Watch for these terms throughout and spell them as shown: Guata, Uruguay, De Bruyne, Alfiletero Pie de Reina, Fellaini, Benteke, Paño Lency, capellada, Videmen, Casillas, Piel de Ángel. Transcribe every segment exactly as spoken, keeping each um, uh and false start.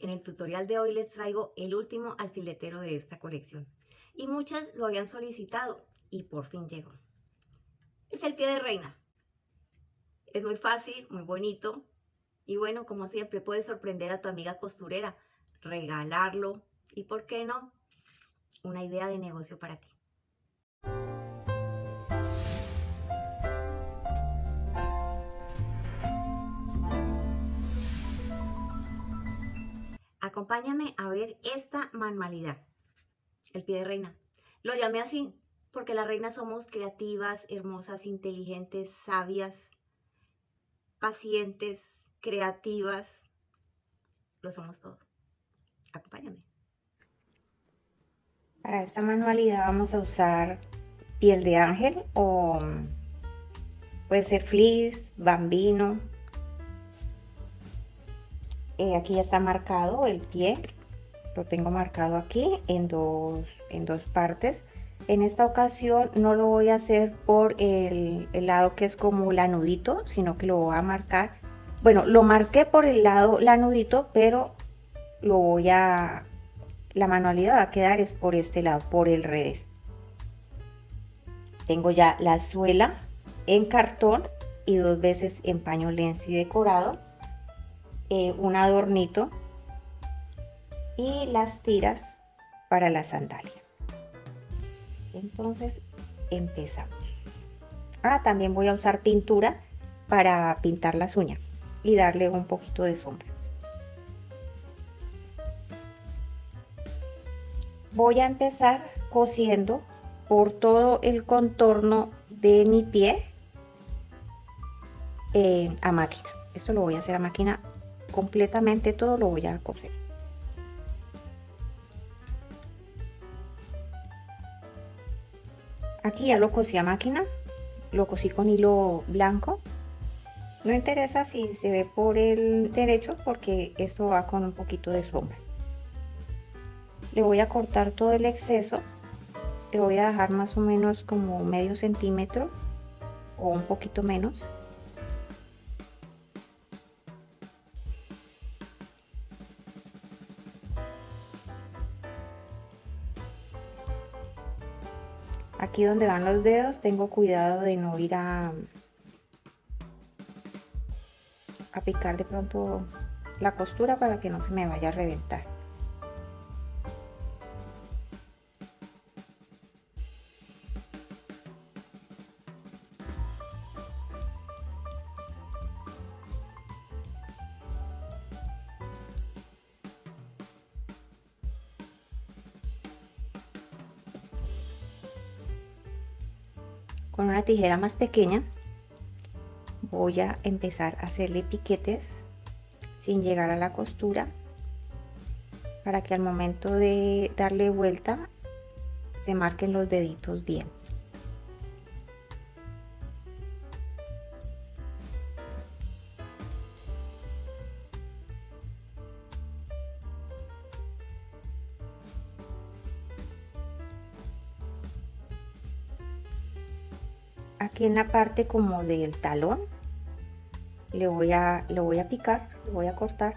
En el tutorial de hoy les traigo el último alfiletero de esta colección y muchas lo habían solicitado y por fin llegó. Es el pie de reina. Es muy fácil, muy bonito y bueno, como siempre puedes sorprender a tu amiga costurera, regalarlo y por qué no, una idea de negocio para ti. Acompáñame a ver esta manualidad, el pie de reina. Lo llamé así porque las reinas somos creativas, hermosas, inteligentes, sabias, pacientes, creativas. Lo somos todo. Acompáñame. Para esta manualidad vamos a usar piel de ángel o puede ser flis, bambino. Eh, aquí ya está marcado el pie, lo tengo marcado aquí en dos, en dos partes. En esta ocasión no lo voy a hacer por el, el lado que es como lanudito, sino que lo voy a marcar. Bueno, lo marqué por el lado lanudito, pero lo voy a, la manualidad va a quedar es por este lado, por el revés. Tengo ya la suela en cartón y dos veces en paño Lency decorado. Eh, un adornito y las tiras para la sandalia. Entonces empezamos. Ah, también voy a usar pintura para pintar las uñas y darle un poquito de sombra. Voy a empezar cosiendo por todo el contorno de mi pie eh, a máquina. Esto lo voy a hacer a máquina. Completamente todo lo voy a coser. Aquí ya lo cosí a máquina, lo cosí con hilo blanco. No interesa si se ve por el derecho porque esto va con un poquito de sombra. Le voy a cortar todo el exceso, le voy a dejar más o menos como medio centímetro o un poquito menos. Aquí donde van los dedos tengo cuidado de no ir a, a picar de pronto la costura para que no se me vaya a reventar. Con una tijera más pequeña voy a empezar a hacerle piquetes sin llegar a la costura para que al momento de darle vuelta se marquen los deditos bien. Aquí en la parte como del talón le voy a, lo voy a picar, lo voy a cortar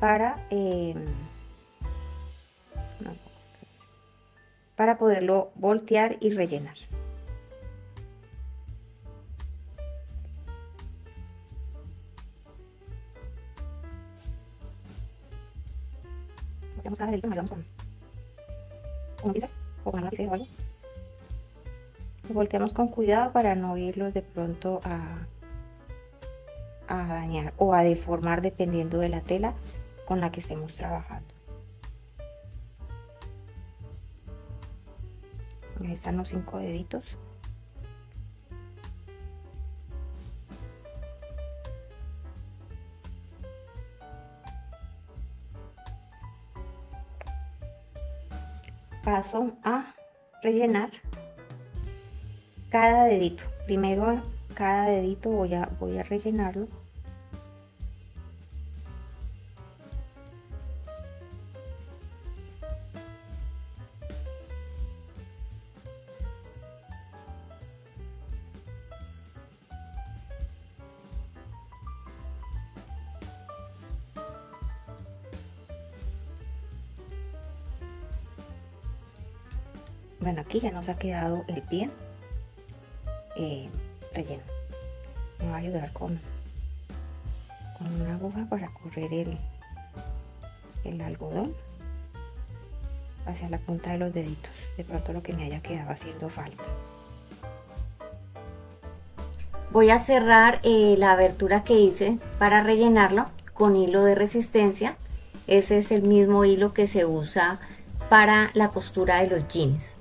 para, eh, no, para poderlo voltear y rellenar. Volteamos cada dedito, nos vamos con, con un pincel o con una pincel o algo. Volteamos con cuidado para no irlos de pronto a, a dañar o a deformar dependiendo de la tela con la que estemos trabajando. Ahí están los cinco deditos. Paso a rellenar cada dedito. Primero cada dedito voy a, voy a rellenarlo. Bueno, aquí ya nos ha quedado el pie eh, relleno. Vamos a ayudar con, con una aguja para correr el, el algodón hacia la punta de los deditos, de pronto lo que me haya quedado haciendo falta. Voy a cerrar eh, la abertura que hice para rellenarlo con hilo de resistencia. Ese es el mismo hilo que se usa para la costura de los jeans.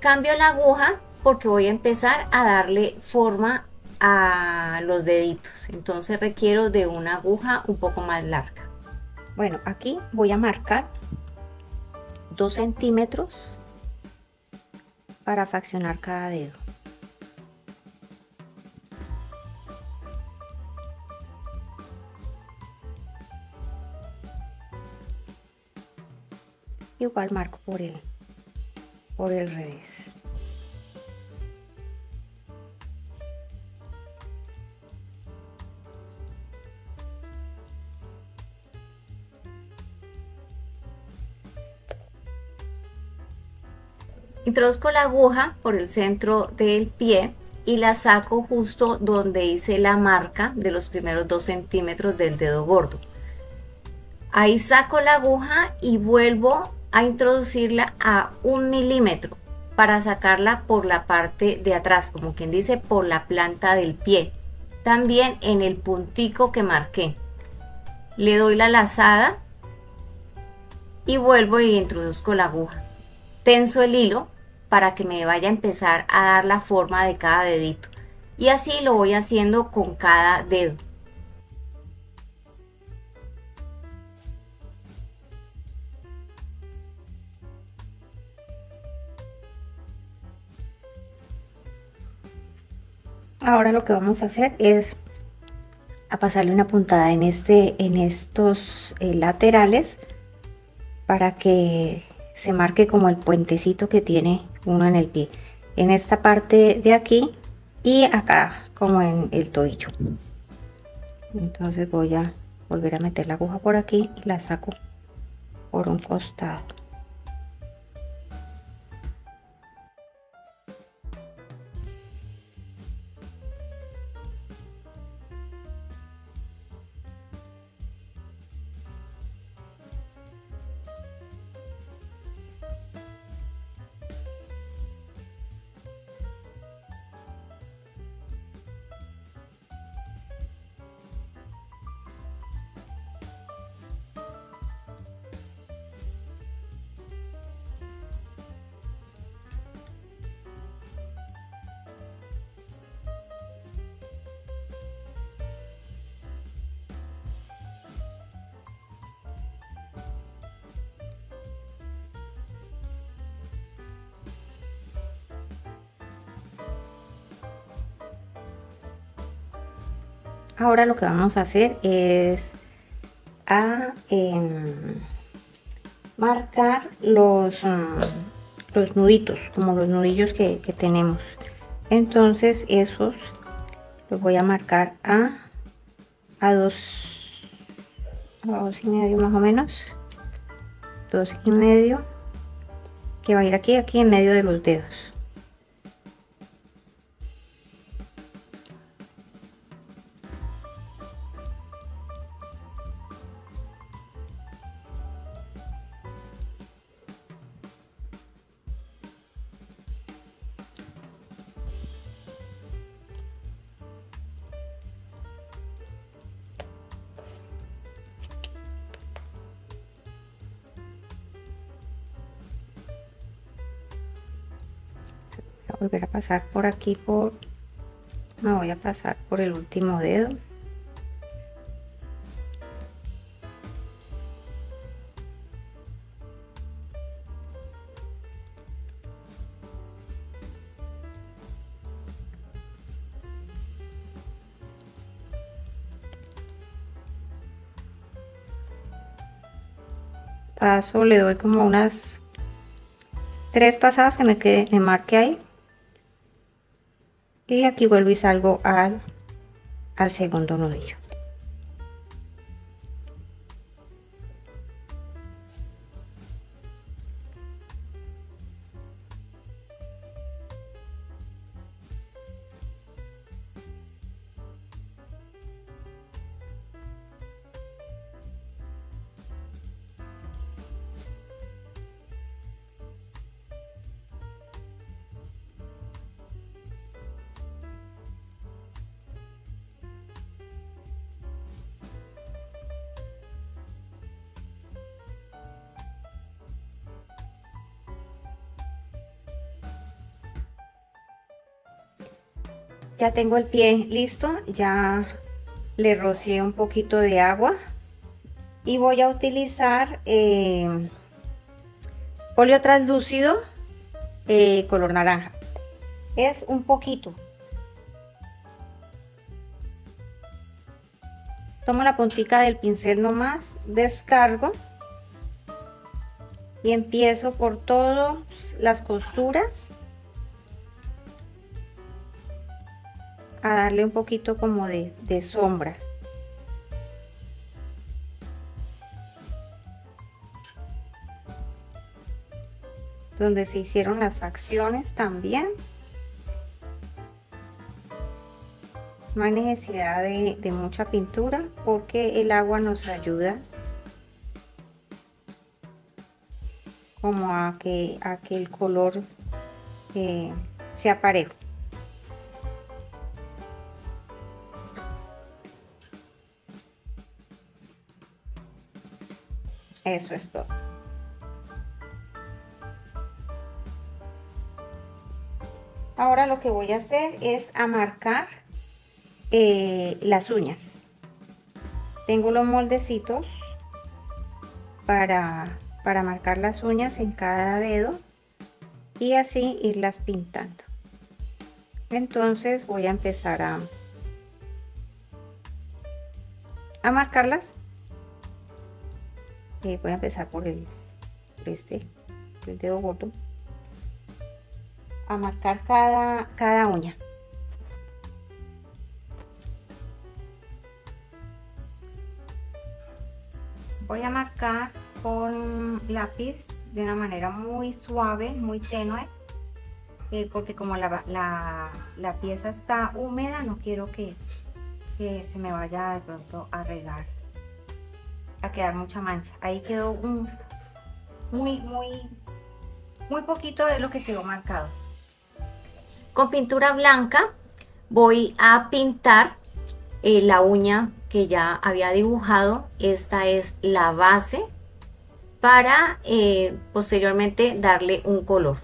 Cambio la aguja porque voy a empezar a darle forma a los deditos, entonces requiero de una aguja un poco más larga. Bueno, aquí voy a marcar dos centímetros para fraccionar cada dedo. Igual marco por el, por el revés. Introduzco la aguja por el centro del pie y la saco justo donde hice la marca de los primeros dos centímetros del dedo gordo. Ahí saco la aguja y vuelvo a introducirla a un milímetro para sacarla por la parte de atrás, como quien dice, por la planta del pie, también en el puntico que marqué. Le doy la lazada y vuelvo y introduzco la aguja. Tenso el hilo para que me vaya a empezar a dar la forma de cada dedito, y así lo voy haciendo con cada dedo. Ahora lo que vamos a hacer es a pasarle una puntada en, este, en estos eh, laterales para que se marque como el puentecito que tiene uno en el pie, en esta parte de aquí y acá como en el tobillo. Entonces voy a volver a meter la aguja por aquí y la saco por un costado. Ahora lo que vamos a hacer es a eh, marcar los, los nuditos, como los nudillos que, que tenemos. Entonces esos los voy a marcar a, a dos, a dos y medio más o menos, dos y medio, que va a ir aquí, aquí en medio de los dedos. Volver a pasar por aquí, por me voy a pasar por el último dedo paso, le doy como unas tres pasadas que me quede, me marque ahí. Y aquí vuelvo y salgo al, al segundo nudillo. Ya tengo el pie listo, ya le rocié un poquito de agua y voy a utilizar eh, óleo translúcido eh, color naranja. Es un poquito. Tomo la puntica del pincel nomás, descargo y empiezo por todas las costuras a darle un poquito como de, de sombra. Donde se hicieron las facciones también. No hay necesidad de, de mucha pintura porque el agua nos ayuda como a que, a que el color eh, sea parejo. Eso es todo. Ahora lo que voy a hacer es a marcar eh, las uñas. Tengo los moldecitos para, para marcar las uñas en cada dedo y así irlas pintando. Entonces voy a empezar a, a marcarlas. Eh, voy a empezar por el por este el dedo gordo a marcar cada, cada uña. Voy a marcar con lápiz de una manera muy suave, muy tenue, eh, porque como la, la, la pieza está húmeda no quiero que, que se me vaya de pronto a regar, a quedar mucha mancha. Ahí quedó un muy muy muy poquito de lo que quedó marcado. Con pintura blanca voy a pintar eh, la uña que ya había dibujado. Esta es la base para eh, posteriormente darle un color.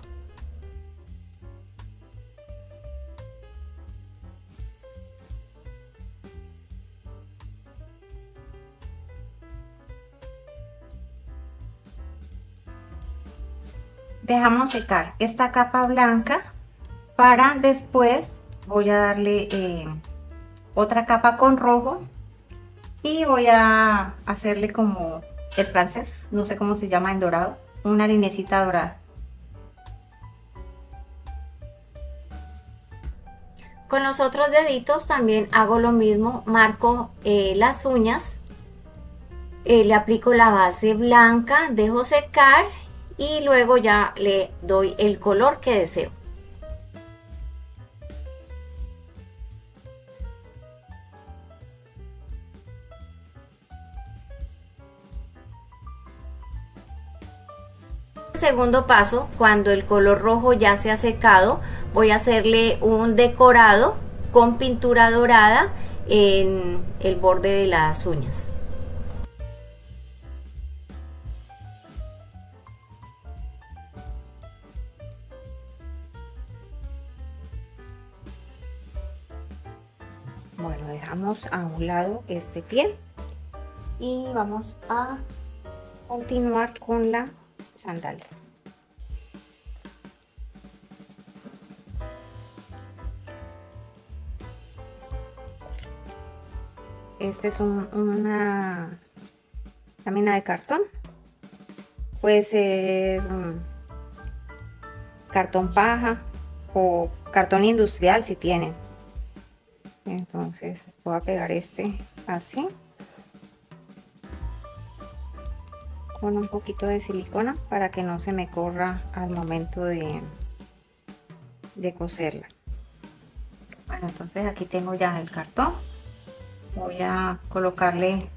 Dejamos secar esta capa blanca para después voy a darle eh, otra capa con rojo y voy a hacerle como el francés, no sé cómo se llama en dorado, una linecita dorada. Con los otros deditos también hago lo mismo, marco eh, las uñas, eh, le aplico la base blanca, dejo secar y luego ya le doy el color que deseo. Segundo paso, cuando el color rojo ya se ha secado, voy a hacerle un decorado con pintura dorada en el borde de las uñas. Bueno, dejamos a un lado este pie y vamos a continuar con la sandalia. Esta es un, una lámina de cartón, puede ser cartón paja o cartón industrial si tienen. Entonces voy a pegar este así con un poquito de silicona para que no se me corra al momento de, de coserla. Bueno, entonces aquí tengo ya el cartón, voy a colocarle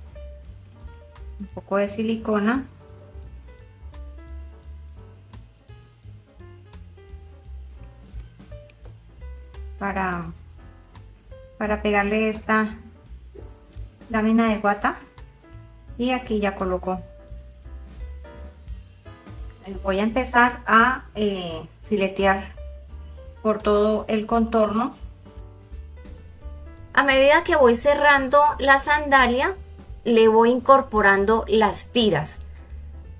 un poco de silicona para para pegarle esta lámina de guata y aquí ya coloco. Voy a empezar a eh, filetear por todo el contorno A medida que voy cerrando la sandalia, le voy incorporando las tiras,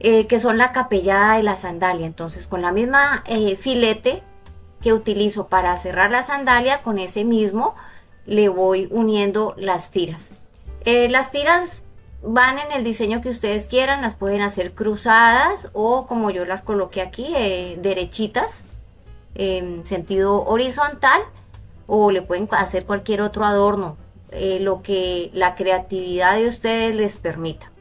eh, que son la capellada de la sandalia. Entonces, con la misma eh, filete que utilizo para cerrar la sandalia, con ese mismo le voy uniendo las tiras. Eh, las tiras van en el diseño que ustedes quieran, las pueden hacer cruzadas o como yo las coloqué aquí, eh, derechitas, en sentido horizontal, o le pueden hacer cualquier otro adorno, eh, lo que la creatividad de ustedes les permita.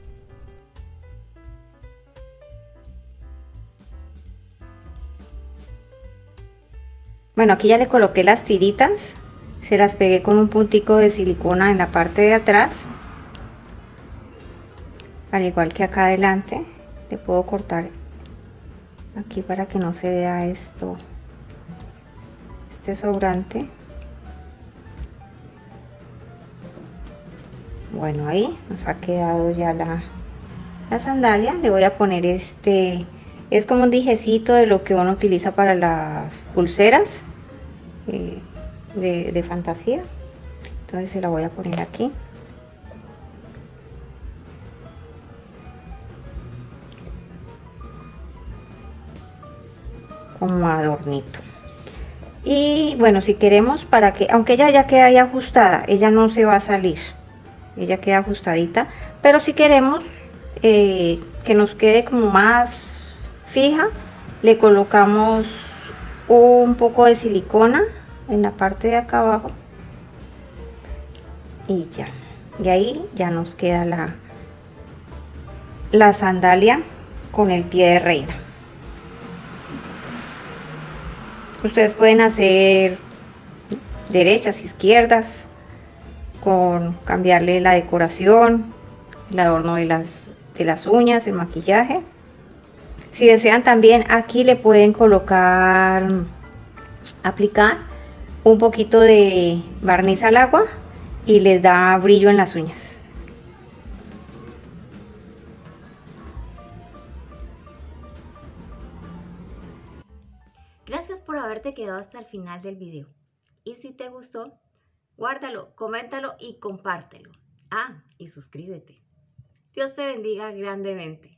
Bueno, aquí ya le coloqué las tiritas, se las pegué con un puntico de silicona en la parte de atrás, al igual que acá adelante. Le puedo cortar aquí para que no se vea esto, este sobrante. Bueno, ahí nos ha quedado ya la, la sandalia. Le voy a poner este, es como un dijecito de lo que uno utiliza para las pulseras eh, de, de fantasía. Entonces se la voy a poner aquí. Como adornito. Y bueno, si queremos, para que, aunque ella ya queda ahí ajustada, ella no se va a salir, ella queda ajustadita, pero si queremos eh, que nos quede como más fija, le colocamos un poco de silicona en la parte de acá abajo y ya, y ahí ya nos queda la, la sandalia con el pie de reina. Ustedes pueden hacer derechas, izquierdas, con cambiarle la decoración, el adorno de las, de las uñas, el maquillaje. Si desean, también aquí le pueden colocar, aplicar un poquito de barniz al agua y les da brillo en las uñas. Gracias por haberte quedado hasta el final del video. Y si te gustó, guárdalo, coméntalo y compártelo. Ah, y suscríbete. Dios te bendiga grandemente.